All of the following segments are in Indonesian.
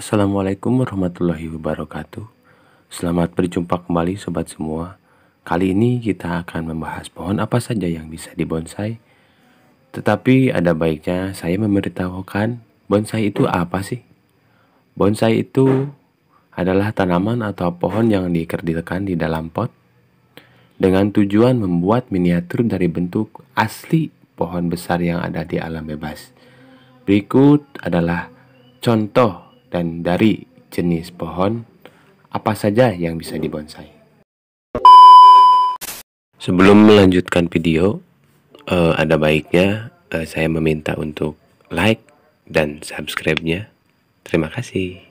Assalamualaikum warahmatullahi wabarakatuh. Selamat berjumpa kembali sobat semua. Kali ini kita akan membahas pohon apa saja yang bisa dibonsai. Tetapi ada baiknya saya memberitahukan bonsai itu apa sih. Bonsai itu adalah tanaman atau pohon yang dikerdilkan di dalam pot dengan tujuan membuat miniatur dari bentuk asli pohon besar yang ada di alam bebas. Berikut adalah contoh dan dari jenis pohon apa saja yang bisa dibonsai. Sebelum melanjutkan video, ada baiknya saya meminta untuk like dan subscribe-nya. Terima kasih.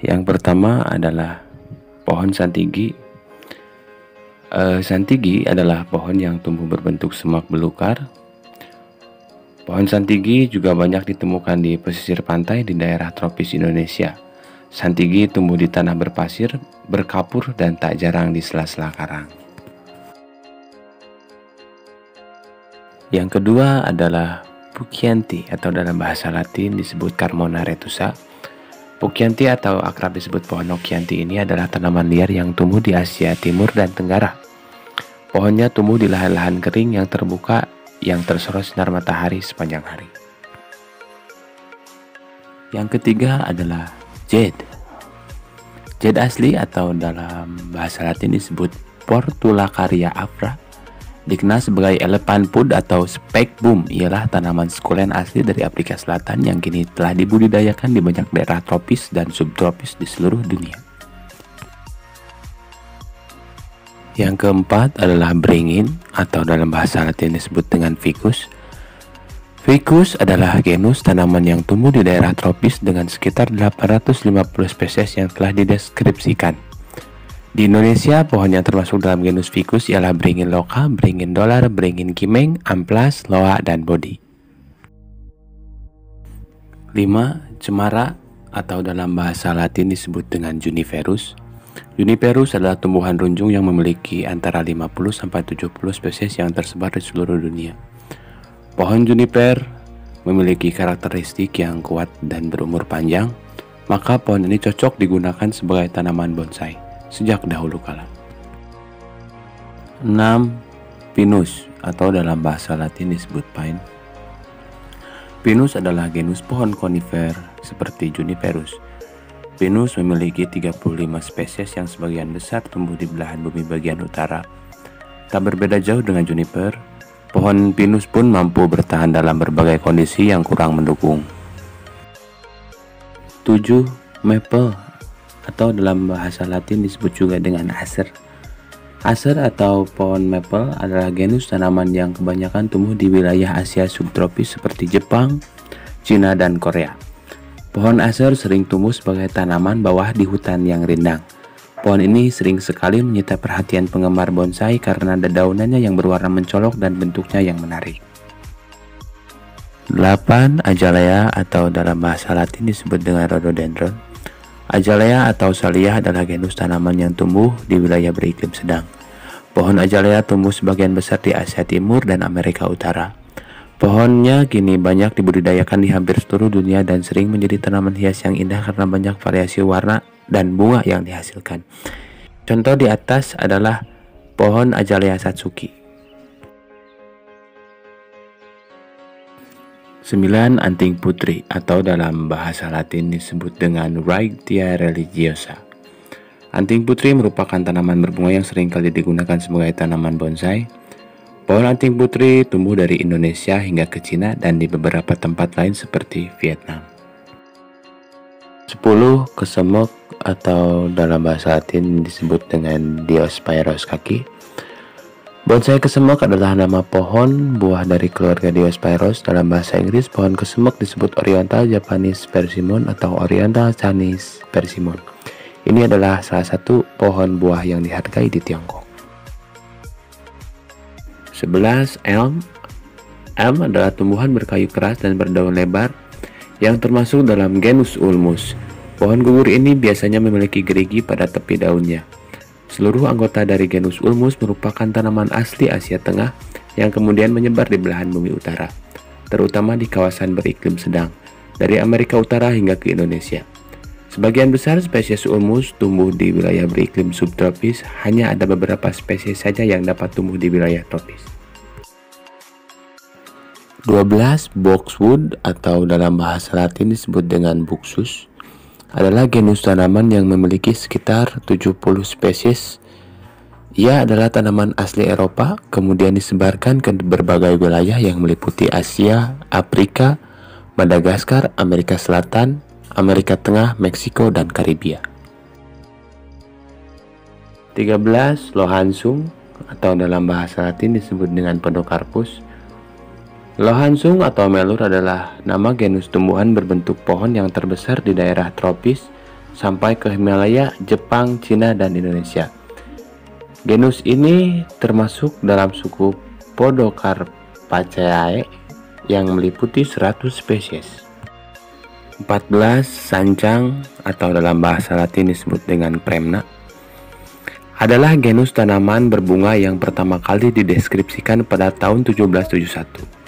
Yang pertama adalah pohon santigi. Santigi adalah pohon yang tumbuh berbentuk semak belukar. Pohon santigi juga banyak ditemukan di pesisir pantai di daerah tropis Indonesia. Santigi tumbuh di tanah berpasir, berkapur, dan tak jarang di sela-sela karang. Yang kedua adalah Puccianthi atau dalam bahasa Latin disebut Carmona retusa. Puccianthi atau akrab disebut pohon Puccianthi ini adalah tanaman liar yang tumbuh di Asia Timur dan Tenggara. Pohonnya tumbuh di lahan-lahan kering yang terbuka yang tersorot sinar matahari sepanjang hari. Yang ketiga adalah jade. Jade asli atau dalam bahasa Latin disebut Portulacaria afra. Dikenal sebagai elephant pod atau speckbum, ialah tanaman sukulen asli dari Afrika Selatan yang kini telah dibudidayakan di banyak daerah tropis dan subtropis di seluruh dunia. Yang keempat adalah beringin atau dalam bahasa Latin disebut dengan Ficus. Ficus adalah genus tanaman yang tumbuh di daerah tropis dengan sekitar 850 spesies yang telah dideskripsikan. Di Indonesia, pohon yang termasuk dalam genus Ficus ialah beringin loka, beringin dolar, beringin kimeng, amplas, loa, dan bodi. 5. Cemara atau dalam bahasa Latin disebut dengan Juniperus. Juniperus adalah tumbuhan runjung yang memiliki antara 50-70 spesies yang tersebar di seluruh dunia. Pohon juniper memiliki karakteristik yang kuat dan berumur panjang, maka pohon ini cocok digunakan sebagai tanaman bonsai sejak dahulu kala. 6. Pinus atau dalam bahasa Latin disebut pine. Pinus adalah genus pohon konifer seperti Juniperus. Pinus memiliki 35 spesies yang sebagian besar tumbuh di belahan bumi bagian utara. Tak berbeda jauh dengan juniper, pohon pinus pun mampu bertahan dalam berbagai kondisi yang kurang mendukung. 7. Maple atau dalam bahasa Latin disebut juga dengan Acer. Acer atau pohon maple adalah genus tanaman yang kebanyakan tumbuh di wilayah Asia subtropis seperti Jepang, Cina, dan Korea. Pohon Acer sering tumbuh sebagai tanaman bawah di hutan yang rindang. Pohon ini sering sekali menyita perhatian penggemar bonsai karena daunannya yang berwarna mencolok dan bentuknya yang menarik. 8. Ajalea atau dalam bahasa Latin disebut dengan Rhododendron. Ajalea atau salea adalah genus tanaman yang tumbuh di wilayah beriklim sedang. Pohon ajalea tumbuh sebagian besar di Asia Timur dan Amerika Utara. Pohonnya kini banyak dibudidayakan di hampir seluruh dunia dan sering menjadi tanaman hias yang indah karena banyak variasi warna dan bunga yang dihasilkan. Contoh di atas adalah pohon ajalea Satsuki. 9. Anting putri atau dalam bahasa Latin disebut dengan Wrightia religiosa. Anting putri merupakan tanaman berbunga yang seringkali digunakan sebagai tanaman bonsai. Pohon anting putri tumbuh dari Indonesia hingga ke Cina dan di beberapa tempat lain seperti Vietnam. 10. Kesemek atau dalam bahasa Latin disebut dengan Diospyros kaki. Bonsai kesemek adalah nama pohon buah dari keluarga Diospyros. Dalam bahasa Inggris, pohon kesemek disebut Oriental Japanese Persimmon atau Oriental Chinese Persimmon. Ini adalah salah satu pohon buah yang dihargai di Tiongkok. 11. Elm. Elm adalah tumbuhan berkayu keras dan berdaun lebar yang termasuk dalam genus Ulmus. Pohon gugur ini biasanya memiliki gerigi pada tepi daunnya. Seluruh anggota dari genus Ulmus merupakan tanaman asli Asia Tengah yang kemudian menyebar di belahan bumi utara, terutama di kawasan beriklim sedang, dari Amerika Utara hingga ke Indonesia. Sebagian besar spesies Ulmus tumbuh di wilayah beriklim subtropis, hanya ada beberapa spesies saja yang dapat tumbuh di wilayah tropis. 12. Boxwood atau dalam bahasa Latin disebut dengan Buxus adalah genus tanaman yang memiliki sekitar 70 spesies. Ia adalah tanaman asli Eropa, kemudian disebarkan ke berbagai wilayah yang meliputi Asia, Afrika, Madagaskar, Amerika Selatan, Amerika Tengah, Meksiko, dan Karibia. 13. Lohansung atau dalam bahasa Latin disebut dengan Podocarpus. Lohansung atau melur adalah nama genus tumbuhan berbentuk pohon yang terbesar di daerah tropis sampai ke Himalaya, Jepang, Cina, dan Indonesia. Genus ini termasuk dalam suku Podocarpaceae yang meliputi 100 spesies. 14. Sancang atau dalam bahasa Latin disebut dengan Premna adalah genus tanaman berbunga yang pertama kali dideskripsikan pada tahun 1771.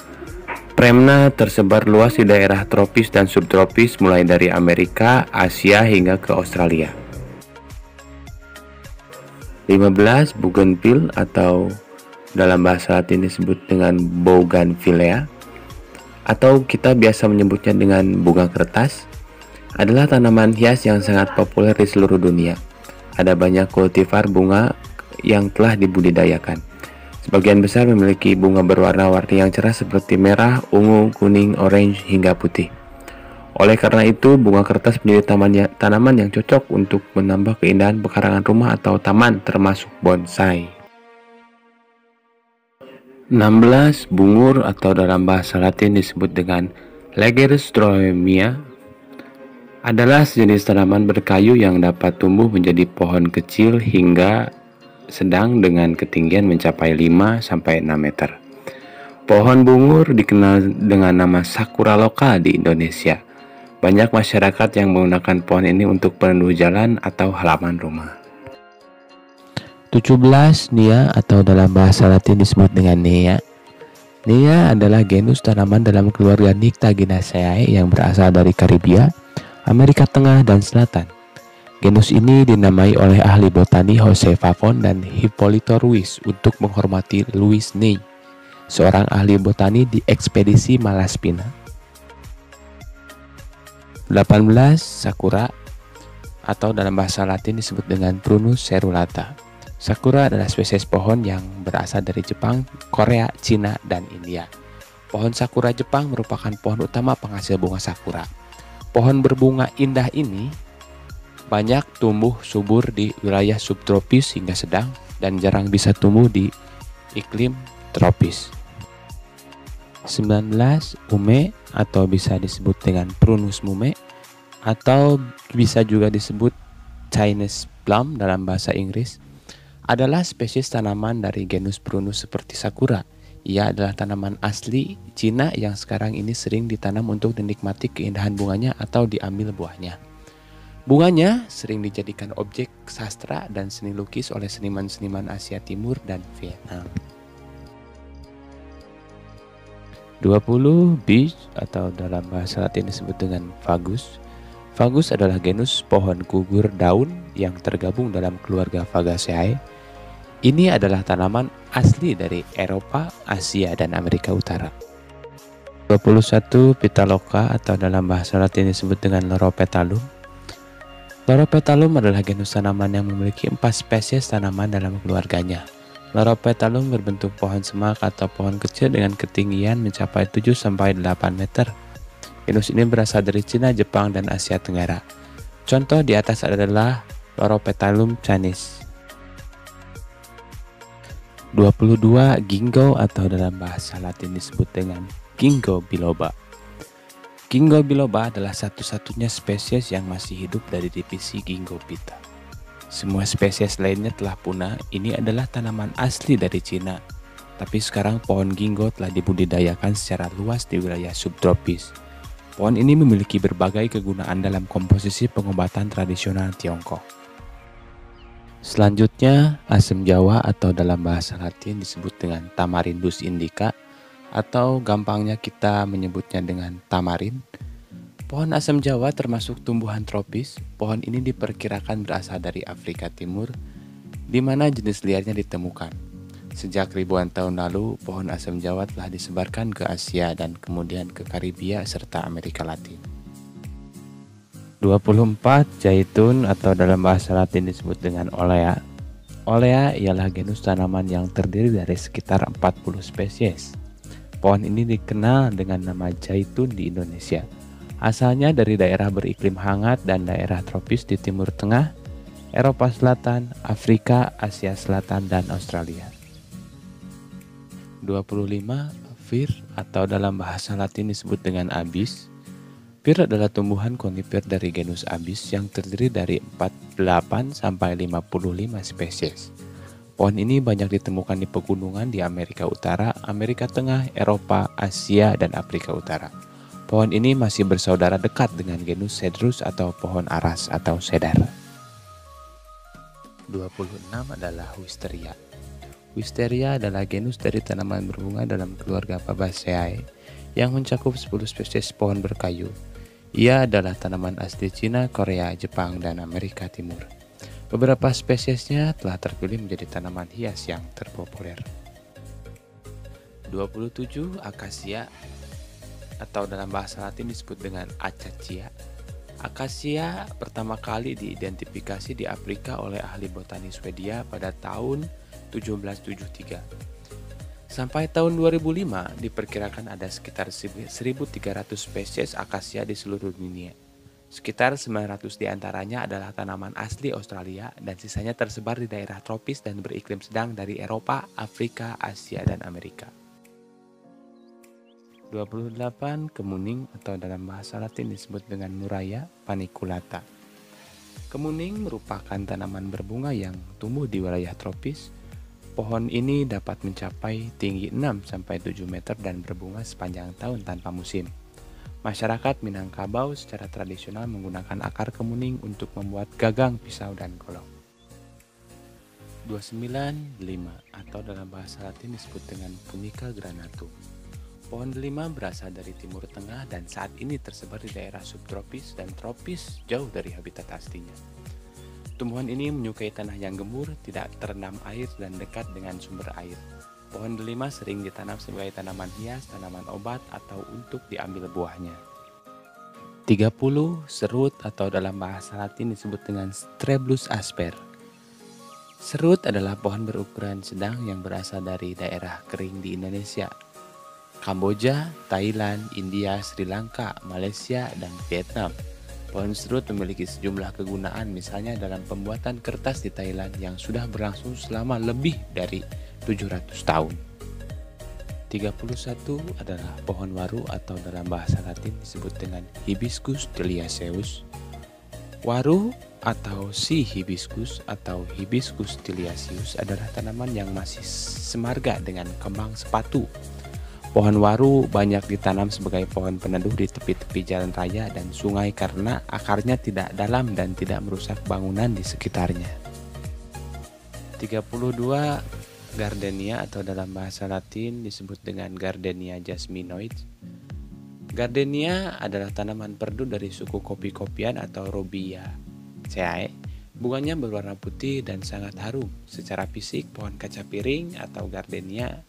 Premna tersebar luas di daerah tropis dan subtropis mulai dari Amerika, Asia hingga ke Australia. 15. Bougainville atau dalam bahasa Latin disebut dengan Bougainvillea atau kita biasa menyebutnya dengan bunga kertas adalah tanaman hias yang sangat populer di seluruh dunia. Ada banyak kultivar bunga yang telah dibudidayakan. Sebagian besar memiliki bunga berwarna-warni yang cerah seperti merah, ungu, kuning, orange, hingga putih. Oleh karena itu, bunga kertas menjadi tanaman yang cocok untuk menambah keindahan pekarangan rumah atau taman, termasuk bonsai. 16. Bungur atau dalam bahasa Latin disebut dengan Lagerstroemia adalah sejenis tanaman berkayu yang dapat tumbuh menjadi pohon kecil hingga sedang dengan ketinggian mencapai 5-6 meter. Pohon bungur dikenal dengan nama sakura loka di Indonesia. Banyak masyarakat yang menggunakan pohon ini untuk peneduh jalan atau halaman rumah. 17. Nia atau dalam bahasa Latin disebut dengan Nea. Nea adalah genus tanaman dalam keluarga Nictaginaceae yang berasal dari Karibia, Amerika Tengah, dan Selatan. Genus ini dinamai oleh ahli botani Jose Pavon dan Hippolyto Ruiz untuk menghormati Louis Ney, seorang ahli botani di ekspedisi Malaspina. 18. Sakura atau dalam bahasa Latin disebut dengan Prunus serrulata. Sakura adalah spesies pohon yang berasal dari Jepang, Korea, Cina, dan India. Pohon sakura Jepang merupakan pohon utama penghasil bunga sakura. Pohon berbunga indah ini banyak tumbuh subur di wilayah subtropis hingga sedang dan jarang bisa tumbuh di iklim tropis. 19. Mume atau bisa disebut dengan Prunus mume atau bisa juga disebut Chinese plum dalam bahasa Inggris adalah spesies tanaman dari genus Prunus seperti sakura. Ia adalah tanaman asli Cina yang sekarang ini sering ditanam untuk dinikmati keindahan bunganya atau diambil buahnya. Bunganya sering dijadikan objek sastra dan seni lukis oleh seniman-seniman Asia Timur dan Vietnam. 20. Beech atau dalam bahasa Latin disebut dengan Fagus. Fagus adalah genus pohon gugur daun yang tergabung dalam keluarga Fagaceae. Ini adalah tanaman asli dari Eropa, Asia, dan Amerika Utara. 21. Pitaloka atau dalam bahasa Latin disebut dengan Loropetalum. Loropetalum adalah genus tanaman yang memiliki 4 spesies tanaman dalam keluarganya. Loropetalum berbentuk pohon semak atau pohon kecil dengan ketinggian mencapai 7-8 meter. Genus ini berasal dari Cina, Jepang, dan Asia Tenggara. Contoh di atas adalah Loropetalum chinense. 22. Ginkgo atau dalam bahasa Latin disebut dengan Ginkgo biloba. Ginkgo biloba adalah satu-satunya spesies yang masih hidup dari divisi Ginkgo pita. Semua spesies lainnya telah punah. Ini adalah tanaman asli dari Cina, tapi sekarang pohon ginkgo telah dibudidayakan secara luas di wilayah subtropis. Pohon ini memiliki berbagai kegunaan dalam komposisi pengobatan tradisional Tiongkok. Selanjutnya, asem Jawa atau dalam bahasa Latin disebut dengan Tamarindus indica atau gampangnya kita menyebutnya dengan tamarin. Pohon asem Jawa termasuk tumbuhan tropis. Pohon ini diperkirakan berasal dari Afrika Timur, di mana jenis liarnya ditemukan. Sejak ribuan tahun lalu, pohon asam Jawa telah disebarkan ke Asia dan kemudian ke Karibia serta Amerika Latin. 24. Zaitun atau dalam bahasa Latin disebut dengan Olea. Olea ialah genus tanaman yang terdiri dari sekitar 40 spesies. Pohon ini dikenal dengan nama zaitun di Indonesia. Asalnya dari daerah beriklim hangat dan daerah tropis di Timur Tengah, Eropa Selatan, Afrika, Asia Selatan, dan Australia. 25. Fir atau dalam bahasa Latin disebut dengan Abies. Fir adalah tumbuhan konifer dari genus Abies yang terdiri dari 48 sampai 55 spesies. Pohon ini banyak ditemukan di pegunungan di Amerika Utara, Amerika Tengah, Eropa, Asia, dan Afrika Utara. Pohon ini masih bersaudara dekat dengan genus Cedrus atau pohon aras atau cedar. 26 adalah Wisteria. Wisteria adalah genus dari tanaman berbunga dalam keluarga Fabaceae yang mencakup 10 spesies pohon berkayu. Ia adalah tanaman asli Cina, Korea, Jepang, dan Amerika Timur. Beberapa spesiesnya telah terpilih menjadi tanaman hias yang terpopuler. 27. Acacia atau dalam bahasa Latin disebut dengan Acacia. Acacia pertama kali diidentifikasi di Afrika oleh ahli botani Swedia pada tahun 1773. Sampai tahun 2005 diperkirakan ada sekitar 1.300 spesies akasia di seluruh dunia. Sekitar 900 diantaranya adalah tanaman asli Australia dan sisanya tersebar di daerah tropis dan beriklim sedang dari Eropa, Afrika, Asia, dan Amerika. 28. Kemuning atau dalam bahasa Latin disebut dengan Murraya paniculata. Kemuning merupakan tanaman berbunga yang tumbuh di wilayah tropis. Pohon ini dapat mencapai tinggi 6-7 meter dan berbunga sepanjang tahun tanpa musim. Masyarakat Minangkabau secara tradisional menggunakan akar kemuning untuk membuat gagang, pisau, dan golok. 29. Delima atau dalam bahasa Latin disebut dengan Punica granatum. Pohon delima berasal dari Timur Tengah dan saat ini tersebar di daerah subtropis dan tropis jauh dari habitat aslinya. Tumbuhan ini menyukai tanah yang gembur, tidak terendam air, dan dekat dengan sumber air. Pohon delima sering ditanam sebagai tanaman hias, tanaman obat, atau untuk diambil buahnya. 30. Serut atau dalam bahasa Latin disebut dengan Strebulus asper. Serut adalah pohon berukuran sedang yang berasal dari daerah kering di Indonesia, Kamboja, Thailand, India, Sri Lanka, Malaysia, dan Vietnam. Pohon serut memiliki sejumlah kegunaan, misalnya dalam pembuatan kertas di Thailand yang sudah berlangsung selama lebih dari 700 tahun. 31 adalah pohon waru atau dalam bahasa Latin disebut dengan Hibiscus tiliaceus. Waru atau si hibiscus atau Hibiscus tiliaceus adalah tanaman yang masih semarga dengan kembang sepatu. Pohon waru banyak ditanam sebagai pohon peneduh di tepi-tepi jalan raya dan sungai karena akarnya tidak dalam dan tidak merusak bangunan di sekitarnya. 32. Gardenia atau dalam bahasa Latin disebut dengan Gardenia jasminoides. Gardenia adalah tanaman perdu dari suku kopi-kopian atau Rhododendron. Bunganya berwarna putih dan sangat harum. Secara fisik, pohon kaca piring atau Gardenia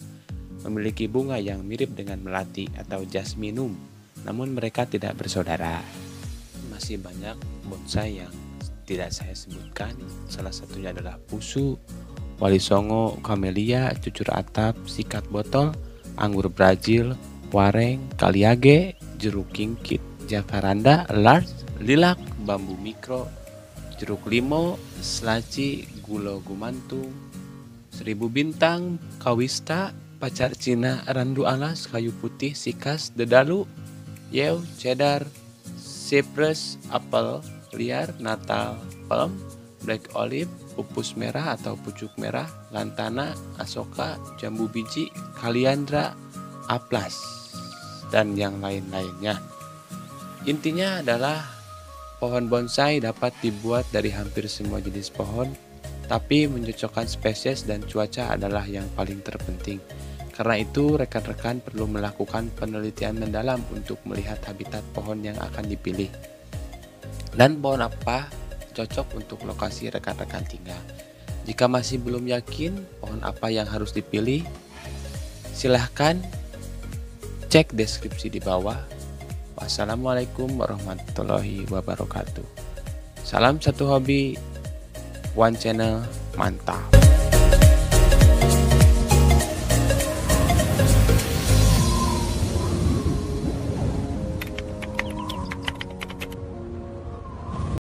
memiliki bunga yang mirip dengan melati atau jasminum, namun mereka tidak bersaudara. Masih banyak bonsai yang tidak saya sebutkan, salah satunya adalah pusu, wali songo, kamelia, cucur atap, sikat botol, anggur Brazil, wareng, kaliage, jeruk kingkit, jacaranda, larch, lilac, bambu mikro, jeruk limo, selaci, gulo gumantung, seribu bintang, kawista, pacar Cina, randu alas, kayu putih, sikas, dedalu, yew, cedar, cypress, apel liar, natal, palm, black olive, pupus merah atau pucuk merah, lantana, asoka, jambu biji, kaliandra, aplas, dan yang lain-lainnya. Intinya adalah pohon bonsai dapat dibuat dari hampir semua jenis pohon, tapi mencocokkan spesies dan cuaca adalah yang paling terpenting. Karena itu, rekan-rekan perlu melakukan penelitian mendalam untuk melihat habitat pohon yang akan dipilih dan pohon apa cocok untuk lokasi rekan-rekan tinggal. Jika masih belum yakin pohon apa yang harus dipilih, silahkan cek deskripsi di bawah. Wassalamualaikum warahmatullahi wabarakatuh. Salam satu hobi, one channel, mantap.